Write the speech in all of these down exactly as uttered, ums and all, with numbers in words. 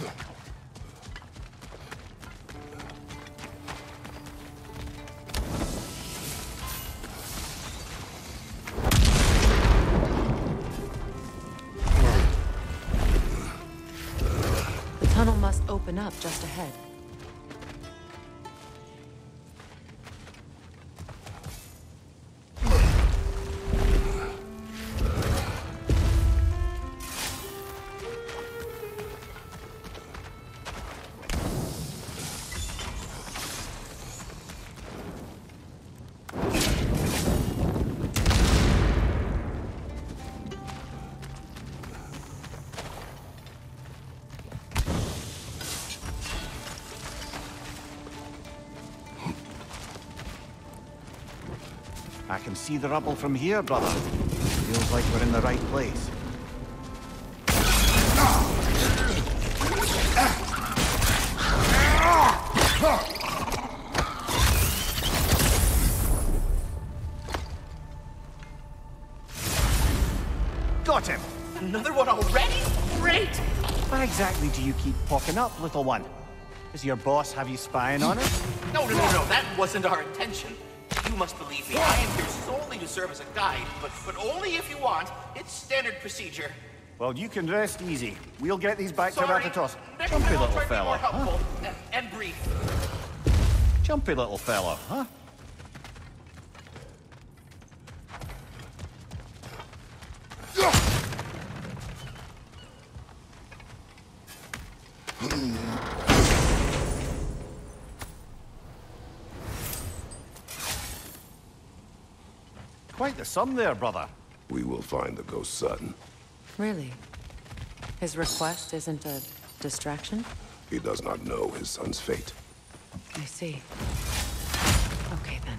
The tunnel must open up just ahead. I can see the rubble from here, brother. Feels like we're in the right place. Got him! Another one already? Great! Why exactly do you keep popping up, little one? Does your boss have you spying on us? No, no, no, no, that wasn't our intention. You must believe me, I am here solely to serve as a guide, but, but only if you want. It's standard procedure. Well, you can rest easy. We'll get these back Sorry. to Ratatoskr. Jumpy little fella, huh? and, and brief. Jumpy little fella, huh? Quite the sum there, brother. We will find the ghost sudden. Really? His request isn't a distraction? He does not know his son's fate. I see. Okay, then.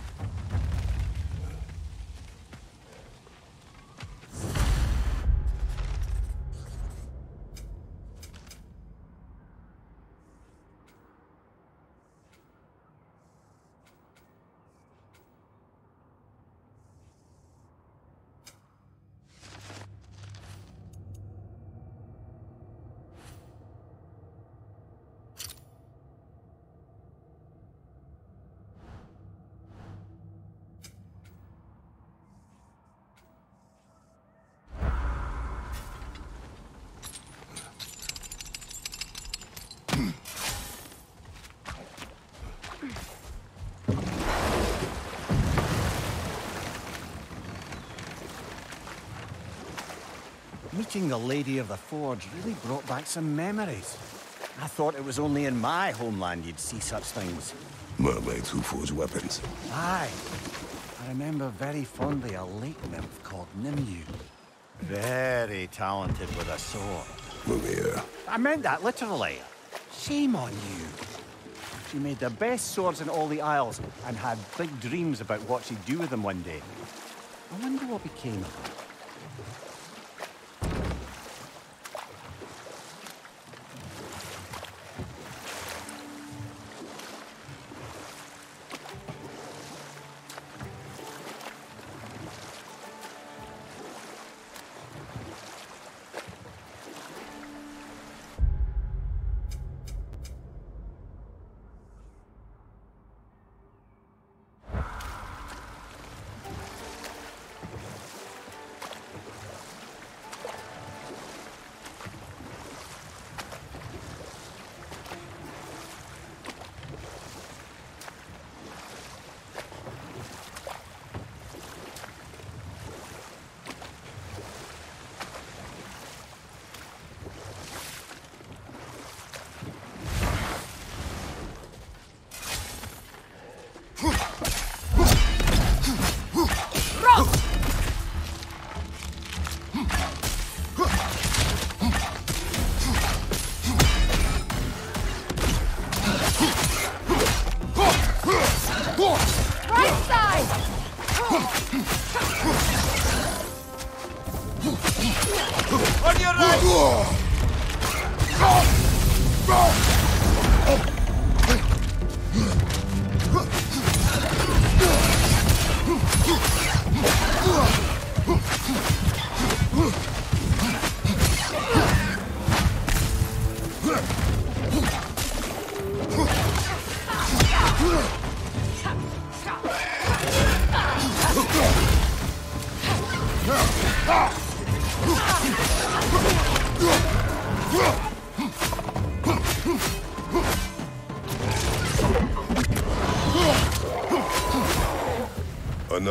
Meeting the Lady of the Forge really brought back some memories. I thought it was only in my homeland you'd see such things. Mermaids who forge weapons. Aye. I remember very fondly a lake nymph called Nymu. Very talented with a sword. Move here. I meant that literally. Shame on you. She made the best swords in all the Isles and had big dreams about what she'd do with them one day. I wonder what became of her.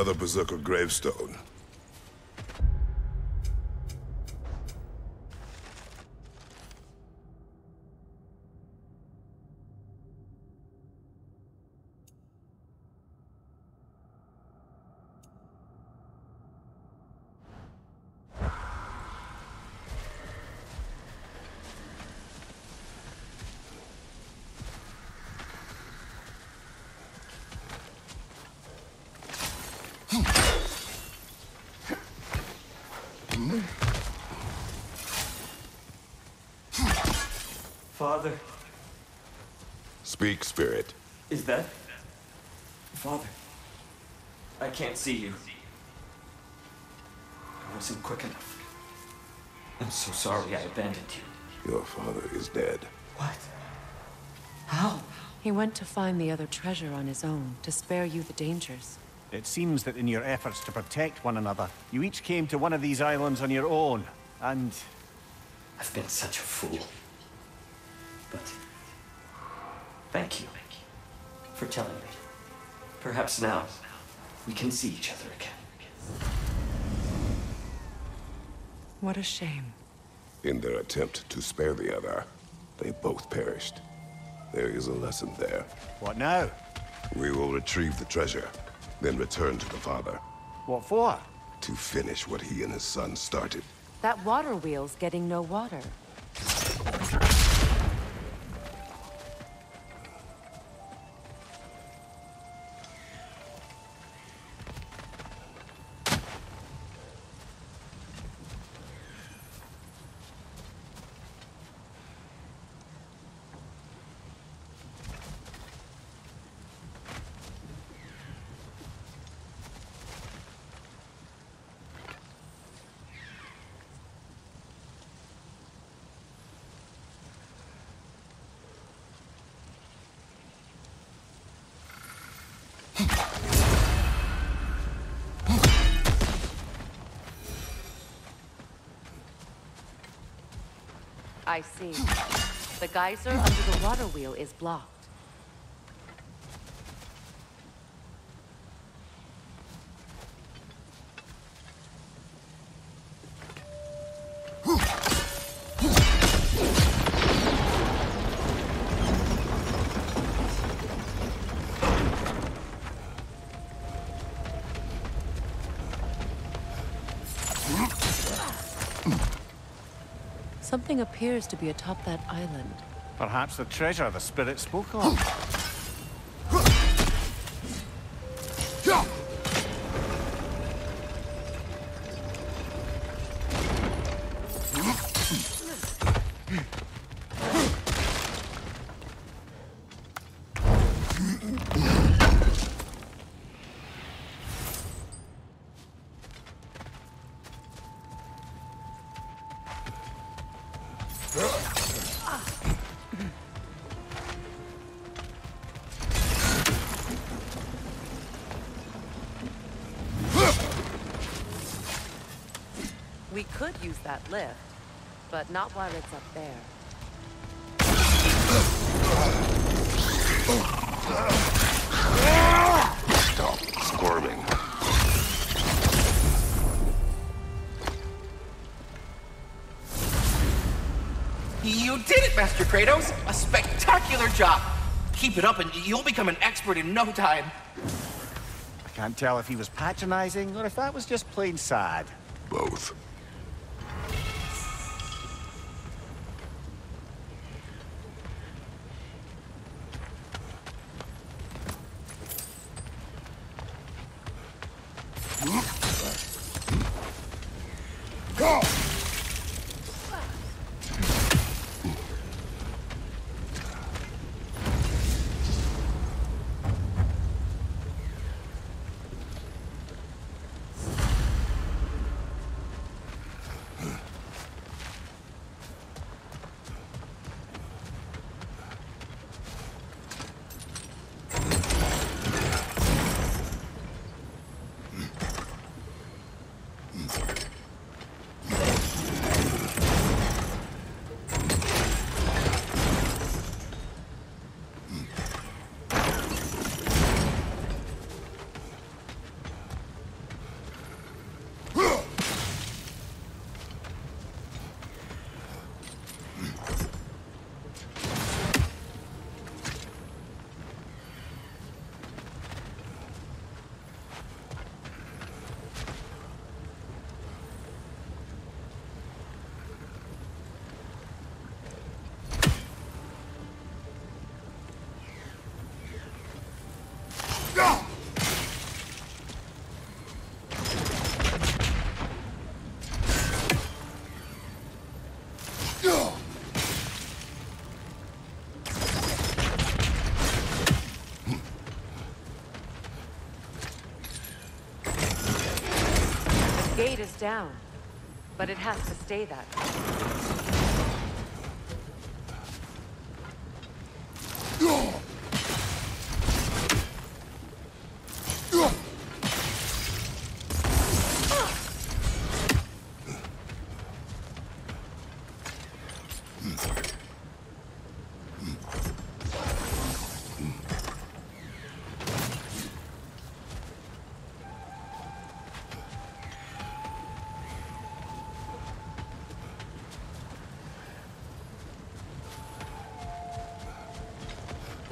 another berserker gravestone. Father. Speak, Spirit. Is that... Father. I can't see you. I wasn't quick enough. I'm so sorry I abandoned you. Your father is dead. What? How? He went to find the other treasure on his own, to spare you the dangers. It seems that in your efforts to protect one another, you each came to one of these islands on your own, and... I've been such a fool. But thank you for telling me. Perhaps now we can see each other again. What a shame. In their attempt to spare the other, they both perished. There is a lesson there. What now? We will retrieve the treasure, then return to the father. What for? To finish what he and his son started. That water wheel's getting no water. I see. The geyser under the water wheel is blocked. Something appears to be atop that island. Perhaps the treasure the spirit spoke of. We could use that lift, but not while it's up there. Stop squirming. You did it, Master Kratos! A spectacular job! Keep it up and you'll become an expert in no time. I can't tell if he was patronizing or if that was just plain sad. Both. down, but it has to stay that way.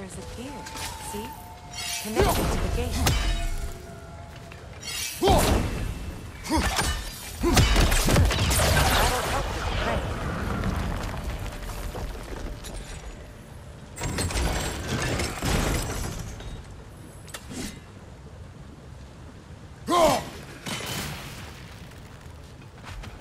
There's a gear, see? Connected to the gate. That'll help with the prey.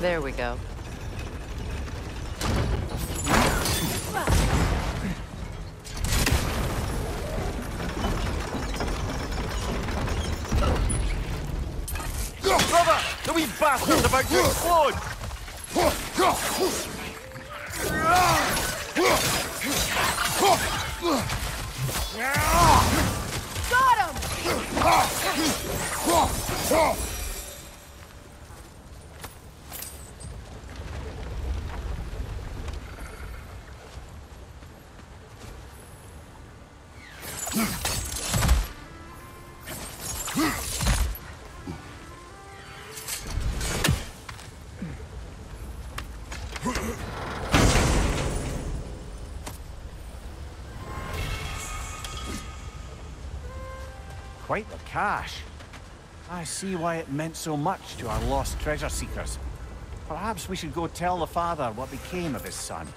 There we go. Brother, the wee bastard's about to explode! Got him! Quite the cache. I see why it meant so much to our lost treasure seekers. Perhaps we should go tell the father what became of his son.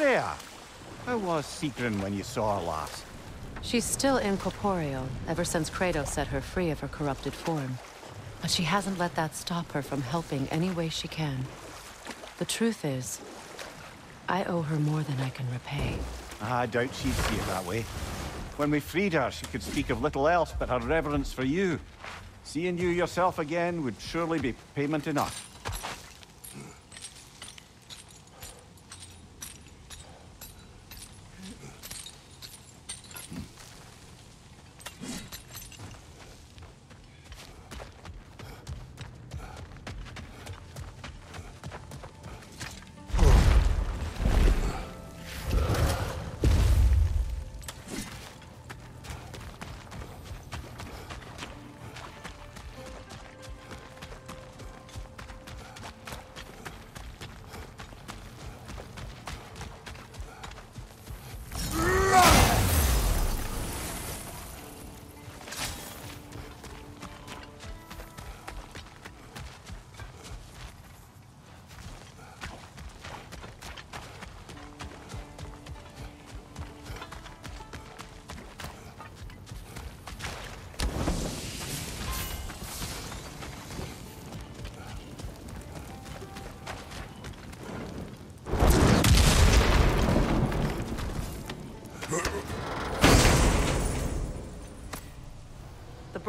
Freya! How was Sigrun when you saw her last? She's still incorporeal, ever since Kratos set her free of her corrupted form. But she hasn't let that stop her from helping any way she can. The truth is, I owe her more than I can repay. I doubt she'd see it that way. When we freed her, she could speak of little else but her reverence for you. Seeing you yourself again would surely be payment enough.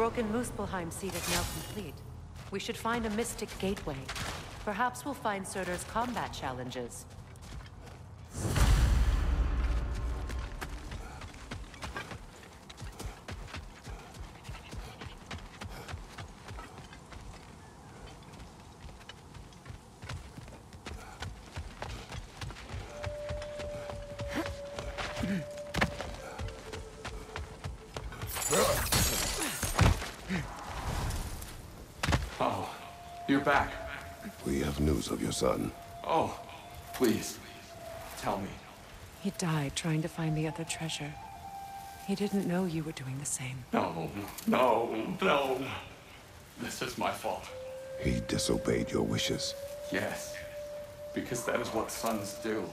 broken Muspelheim seed is now complete. We should find a mystic gateway. Perhaps we'll find Surtur's combat challenges. Back. We have news of your son. Oh, please, tell me. He died trying to find the other treasure. He didn't know you were doing the same. No, no, no. This is my fault. He disobeyed your wishes. Yes, because that is what sons do.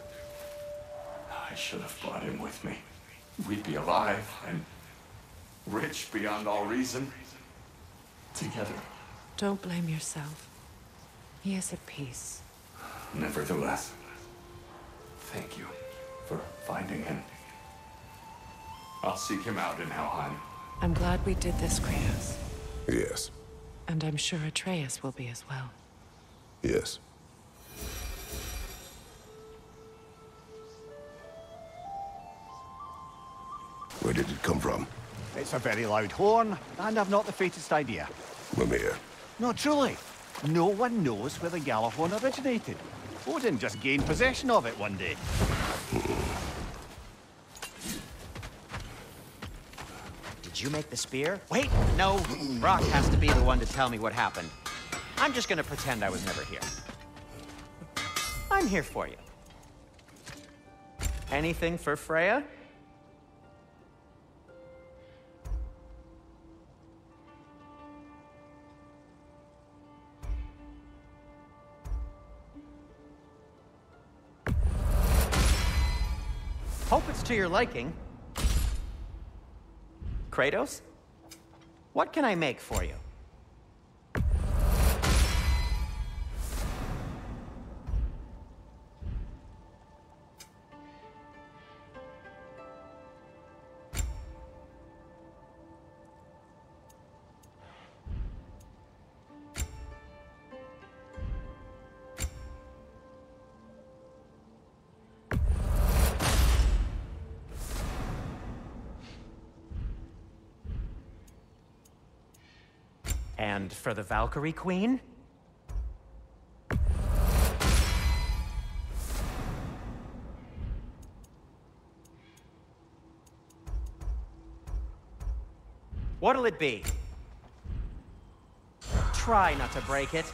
I should have brought him with me. We'd be alive and rich beyond all reason. Together. Don't blame yourself. He is at peace. Nevertheless, thank you for finding him. I'll seek him out in Helheim. I'm glad we did this, Kratos. Yes. And I'm sure Atreus will be as well. Yes. Where did it come from? It's a very loud horn, and I've not the faintest idea. Mimir. No, truly. No one knows where the Galahorn originated. Odin just gained possession of it one day. Did you make the spear? Wait, no. Brock has to be the one to tell me what happened. I'm just gonna pretend I was never here. I'm here for you. Anything for Freya? Hope it's to your liking. Kratos, what can I make for you? And for the Valkyrie Queen? What'll it be? Try not to break it.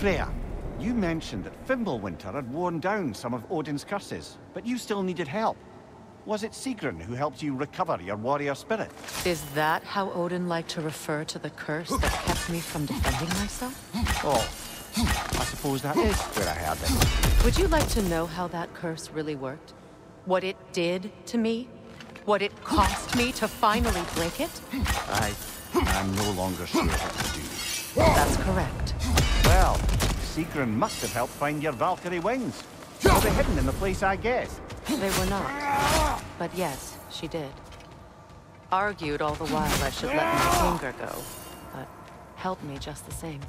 Freya, you mentioned that Fimbulwinter had worn down some of Odin's curses, but you still needed help. Was it Sigrun who helped you recover your warrior spirit? Is that how Odin liked to refer to the curse that kept me from defending myself? Oh, I suppose that is where I heard it. Would you like to know how that curse really worked? What it did to me? What it cost me to finally break it? I... I'm no longer sure what to do. That's correct. Well, Sigrun must have helped find your Valkyrie wings. They were hidden in the place I guessed. They were not. But yes, she did. Argued all the while I should let my anger go, but helped me just the same.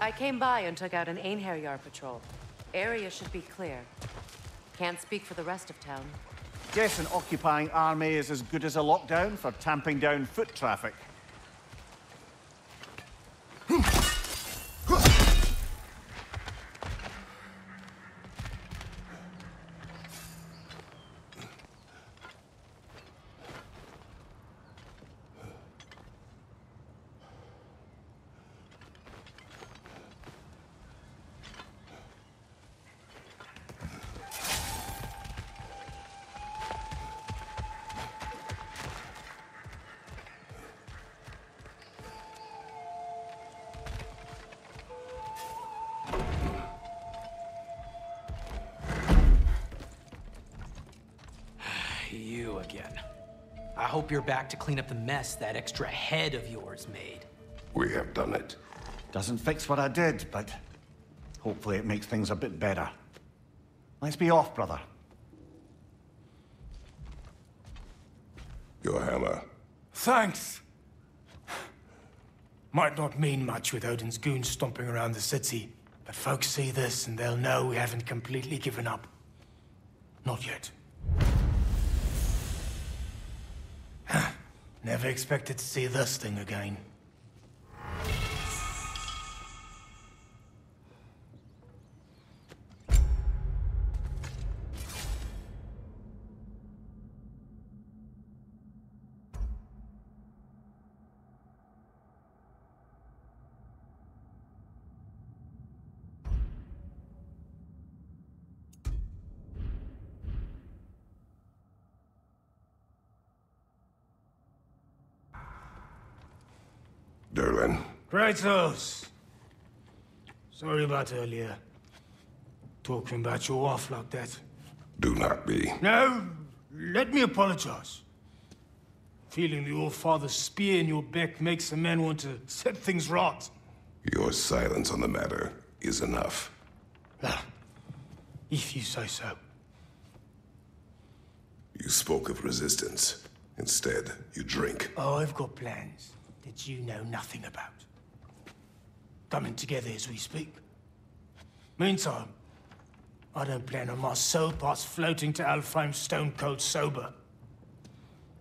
I came by and took out an Einherjar patrol. Area should be clear. Can't speak for the rest of town. Guess an occupying army is as good as a lockdown for tamping down foot traffic. I hope you're back to clean up the mess that extra head of yours made. We have done it. Doesn't fix what I did, but hopefully it makes things a bit better. Let's be off, brother. Your hammer. Thanks! Might not mean much with Odin's goons stomping around the city, but folks see this and they'll know we haven't completely given up. Not yet. Never expected to see this thing again. Durlin. Kratos! Sorry about earlier. Talking about your wife like that. Do not be. No, let me apologize. Feeling your father's spear in your back makes a man want to set things right. Your silence on the matter is enough. If you say so. You spoke of resistance. Instead, you drink. Oh, I've got plans that you know nothing about. Coming together as we speak. Meantime, I don't plan on my soul parts floating to Alfheim stone cold sober.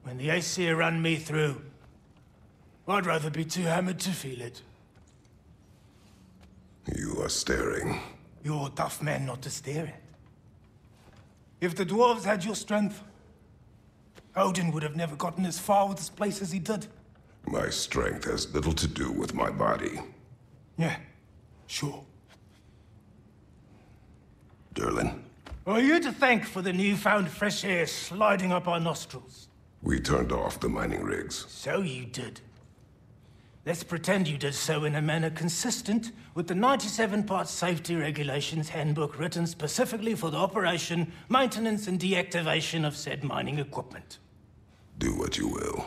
When the Aesir run me through, I'd rather be too hammered to feel it. You are staring. You're a tough man not to stare at. If the dwarves had your strength, Odin would have never gotten as far with this place as he did. My strength has little to do with my body. Yeah, sure. Durlin. Are you to thank for the newfound fresh air sliding up our nostrils? We turned off the mining rigs. So you did. Let's pretend you did so in a manner consistent with the ninety-seven part Safety Regulations Handbook written specifically for the operation, maintenance, and deactivation of said mining equipment. Do what you will.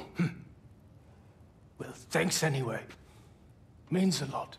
Well, thanks anyway. Means a lot.